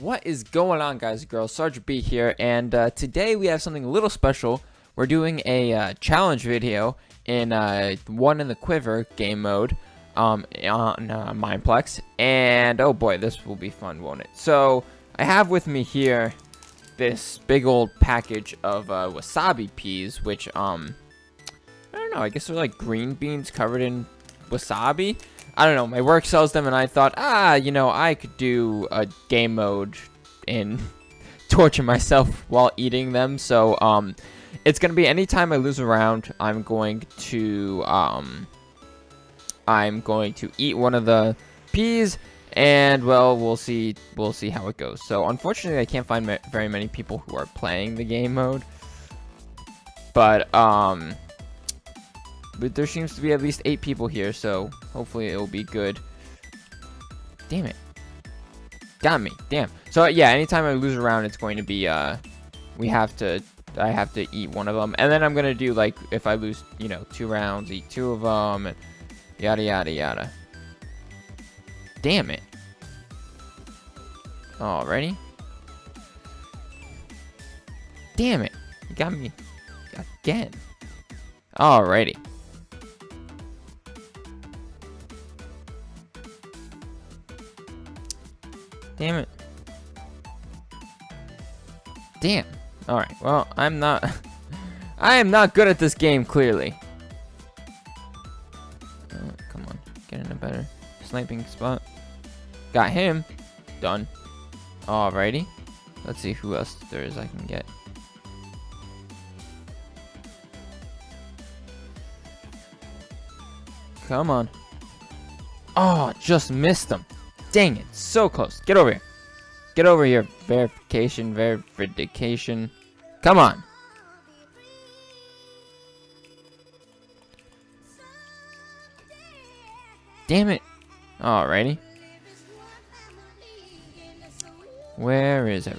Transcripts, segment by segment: What is going on, guys and girls? Sarge B here, and today we have something a little special. We're doing a challenge video in One in the Quiver game mode on Mineplex, and oh boy, this will be fun, won't it? So I have with me here this big old package of wasabi peas, which I don't know, I guess they're like green beans covered in wasabi. I don't know, my work sells them, and I thought, you know, I could do a game mode and torture myself while eating them. So, it's gonna be anytime I lose a round, I'm going to eat one of the peas, and, well, we'll see how it goes. So, unfortunately, I can't find very many people who are playing the game mode, but, but there seems to be at least 8 people here, so hopefully it'll be good. Damn it. Got me. Damn. So, yeah, anytime I lose a round, it's going to be, I have to eat one of them. And then I'm going to do, like, if I lose, you know, 2 rounds, eat 2 of them, and yada, yada, yada. Damn it. Alrighty. Damn it. You got me again. Alrighty. Damn it. Damn. Alright, well, I am not good at this game, clearly. Oh, come on. Get in a better sniping spot. Got him. Done. Alrighty. Let's see who else there is I can get. Come on. Oh, just missed them. Dang it, so close. Get over here. Get over here. Verification. Come on. Damn it. Alrighty. Where is it?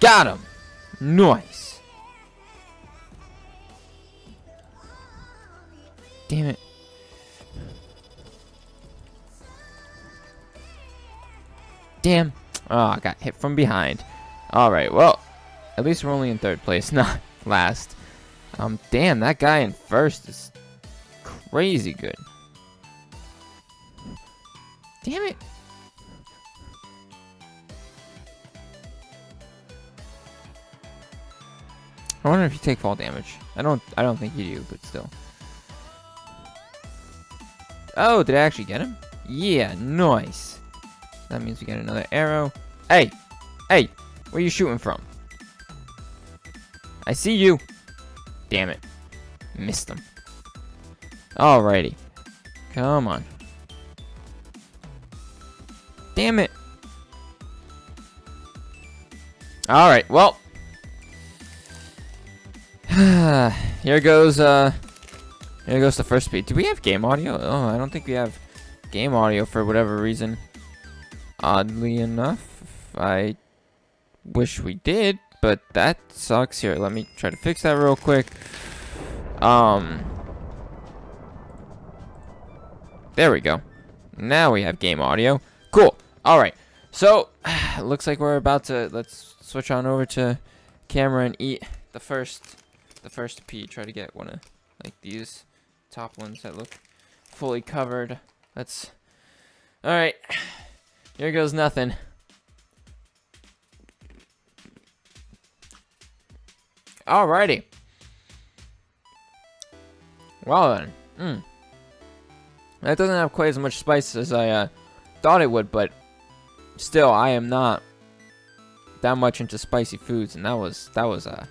Got him. Nice. Damn it. Damn. Oh, I got hit from behind. Alright, well, at least we're only in 3rd place, not last. Damn, that guy in 1st is crazy good. Damn it. I wonder if you take fall damage. I don't think you do, but still. Oh, did I actually get him? Yeah, nice. That means we get another arrow. Hey! Hey! Where are you shooting from? I see you! Damn it. Missed him. Alrighty. Come on. Damn it! Alright, well. Here goes the first speed. Do we have game audio? Oh, I don't think we have game audio for whatever reason. Oddly enough, I wish we did, but that sucks. Here, let me try to fix that real quick. There we go. Now we have game audio. Cool. All right. So, it looks like we're about to, let's switch on over to camera and eat the first pea. Try to get one of, like, these top ones that look fully covered. That's, all right. Here goes nothing. Alrighty. Well then. That doesn't have quite as much spice as I thought it would, but still, I am not that much into spicy foods, and that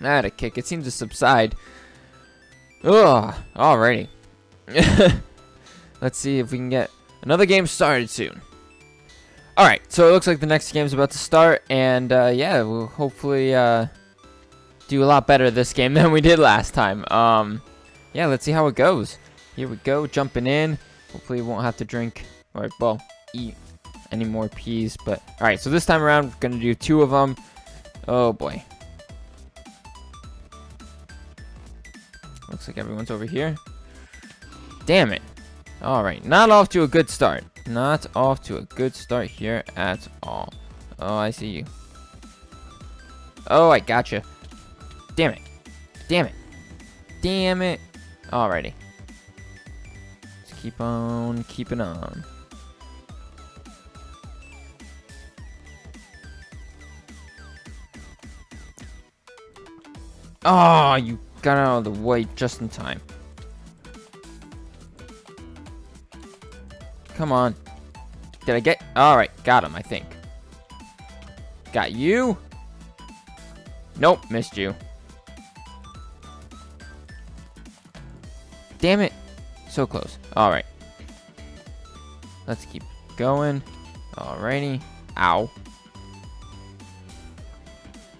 had a kick. It seemed to subside. Ugh. Alrighty. Let's see if we can get another game started soon. Alright, so it looks like the next game's about to start, and yeah, we'll hopefully do a lot better this game than we did last time. Yeah, let's see how it goes. Here we go, jumping in. Hopefully we won't have to drink, or, well, eat any more peas, but... Alright, so this time around, we're gonna do 2 of them. Oh, boy. Looks like everyone's over here. Damn it. Alright, not off to a good start. Not off to a good start here at all. Oh, I see you. Oh, I gotcha. Damn it. Damn it. Damn it. Alrighty. Let's keep on keeping on. Oh, you got out of the way just in time. Come on. Did I get? Alright, got him, I think. Got you? Nope, missed you. Damn it. So close. Alright. Let's keep going. Alrighty. Ow.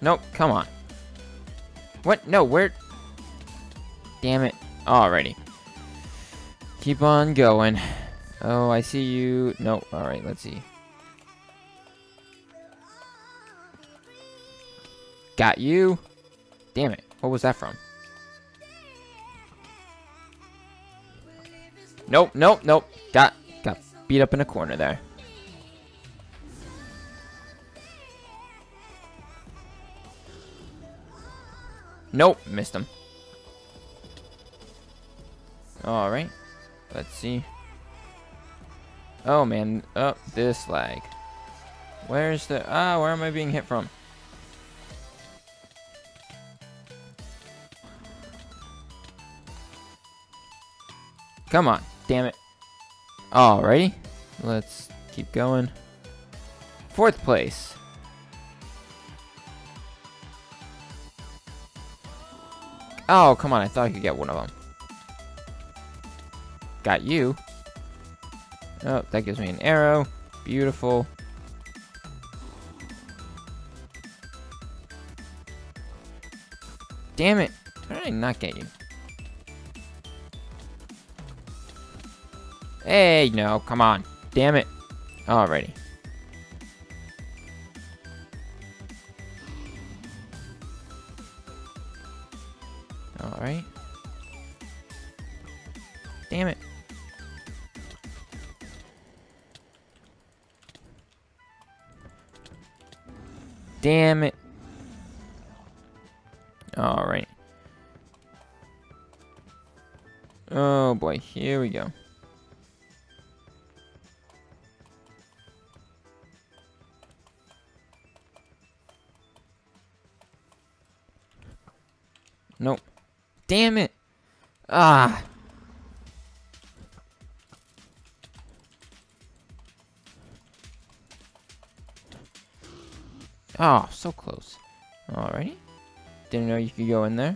Nope, come on. What? No, where? Damn it. Alrighty. Keep on going. Oh, I see you. No. Alright, let's see. Got you. Damn it. What was that from? Nope, nope, nope. Got beat up in a corner there. Nope, missed him. Alright. Let's see. Oh, man. Oh, this lag. Where's the... Ah, where am I being hit from? Come on. Damn it. Alrighty. Let's keep going. Fourth place. Oh, come on. I thought I could get one of them. Got you. Oh, that gives me an arrow. Beautiful. Damn it. How did I not get you? Hey, no. Come on. Damn it. Alrighty. Alright. Damn it. Damn it. Alright. Oh boy, here we go. Nope. Damn it. Ah. Oh, so close. Alrighty. Didn't know you could go in there.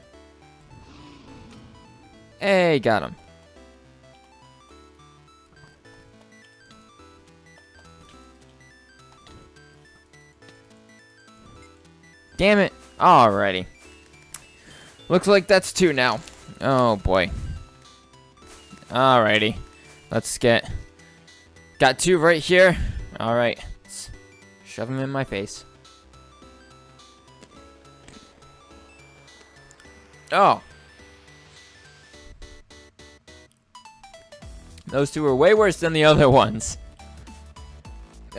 Hey, got him. Damn it. Alrighty. Looks like that's two now. Oh, boy. Alrighty. Let's get... Got two right here. Alright. Let's shove them in my face. Oh. Those two are way worse than the other ones.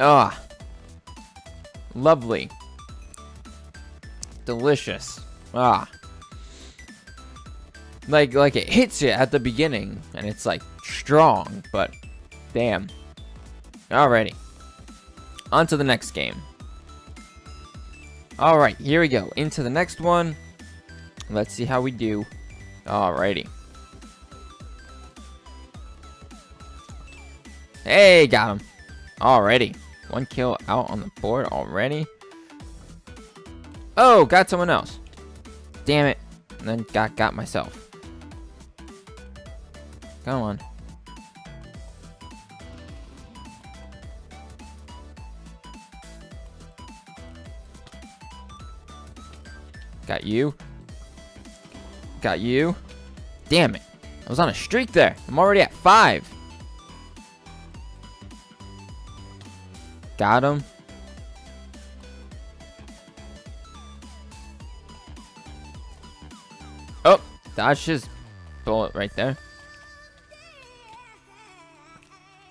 Ah. Lovely. Delicious. Ah. Like it hits you at the beginning, and it's like strong, but damn. Alrighty. On to the next game. Alright, here we go. Into the next one. Let's see how we do. Alrighty. Hey, got him. Alrighty. One kill out on the board already. Oh, got someone else. Damn it. And then got myself. Come on. Got you. Got you. Damn it. I was on a streak there. I'm already at 5. Got him. Oh, dodged his bullet right there.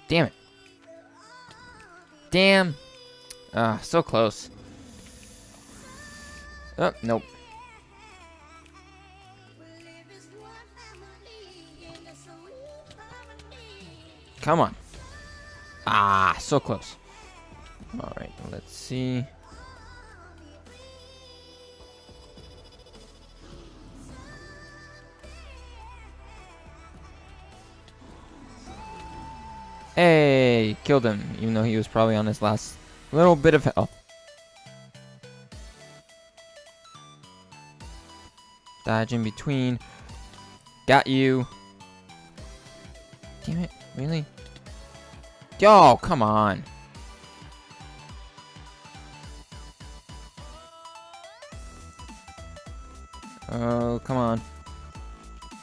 Damn it. Damn. So close. Oh, nope. Come on. Ah, so close. All right, let's see. Hey, killed him, even though he was probably on his last little bit of health. Dodge in between. Got you. Damn it, really? Yo, come on. Oh, come on.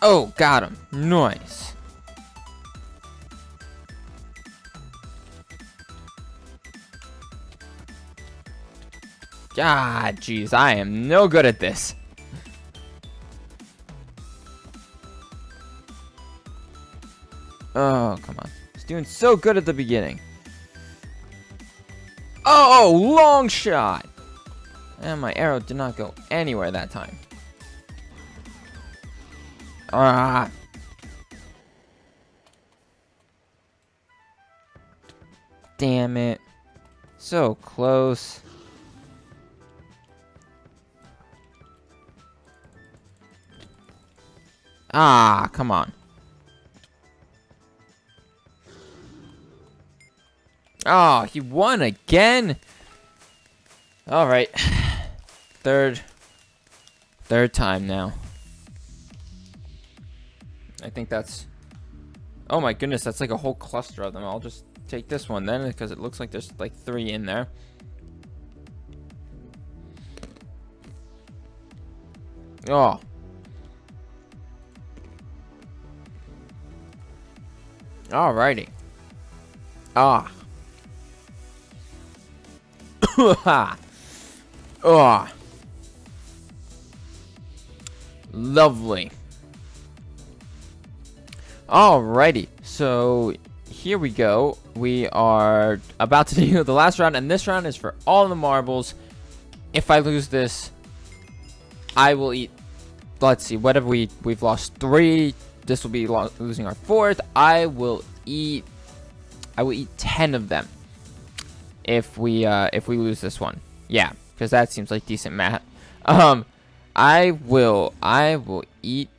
Oh, got him. Nice. Ah, jeez, I am no good at this. Oh, come on. He's doing so good at the beginning. Oh, long shot. And my arrow did not go anywhere that time. Ah. Damn it. So close. Ah, come on. Oh, he won again. All right. Third time now. I think that's... Oh my goodness, that's like a whole cluster of them. I'll just take this one then, because it looks like there's like 3 in there. Oh. Alrighty. Ah. Ah. Lovely. Alrighty. So here we go. We are about to do the last round, and this round is for all the marbles. If I lose this, I will eat. Let's see. What have we? We've lost 3. This will be losing our 4th. I will eat 10 of them if we lose this one. Yeah, because that seems like decent math. I will eat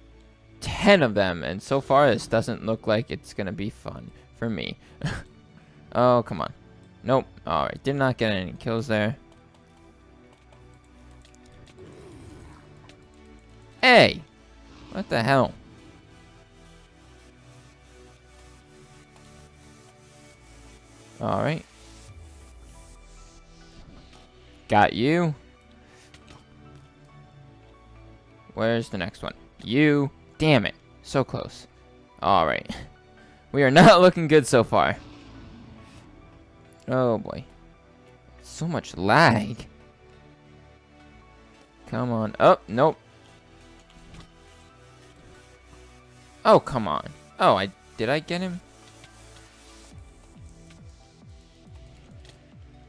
10 of them, and so far this doesn't look like it's gonna be fun for me. Oh, come on. Nope. All right, did not get any kills there. Hey, what the hell? All right. Got you. Where's the next one? You. Damn it. So close. All right. We are not looking good so far. Oh, boy. So much lag. Come on. Oh, nope. Oh, come on. Oh, did I get him?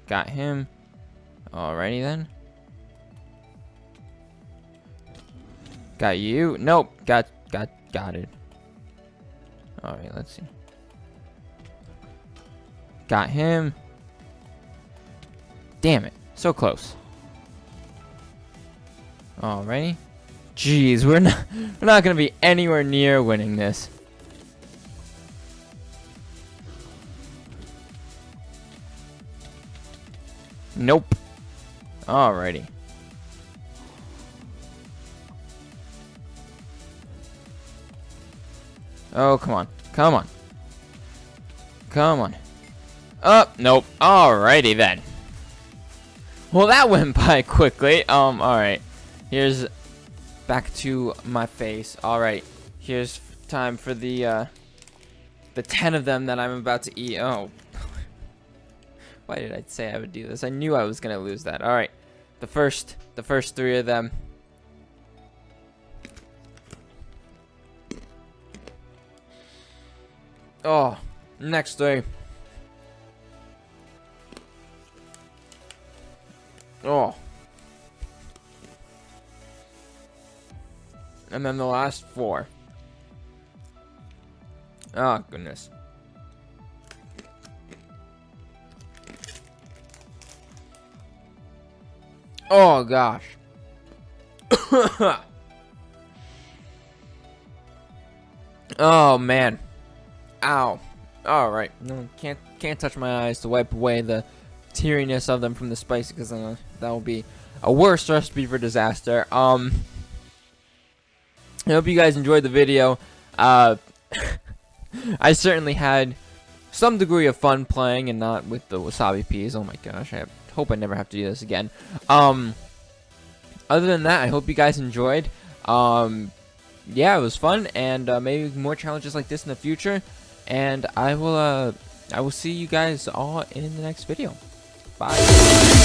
Got him. Alrighty then. Got you. Nope. Got it. Alright, let's see. Got him. Damn it. So close. Alrighty. Jeez, we're not gonna be anywhere near winning this. Nope. Alrighty. Oh, come on. Come on. Come on. Up. Nope. Alrighty then. Well, that went by quickly. Alright. Here's back to my face. Alright. Here's time for the 10 of them that I'm about to eat. Oh. Why did I say I would do this? I knew I was going to lose that. All right. The first 3 of them. Oh, next 3. Oh. And then the last four. Oh, goodness. Oh, gosh. Oh, man. Ow. All right. No, can't touch my eyes to wipe away the teariness of them from the spice, because that will be a worse recipe for disaster. I hope you guys enjoyed the video. I certainly had some degree of fun playing, and not with the wasabi peas. Oh my gosh, I hope I never have to do this again. Other than that, I hope you guys enjoyed. Yeah, it was fun, and maybe more challenges like this in the future. And I will see you guys all in the next video. Bye.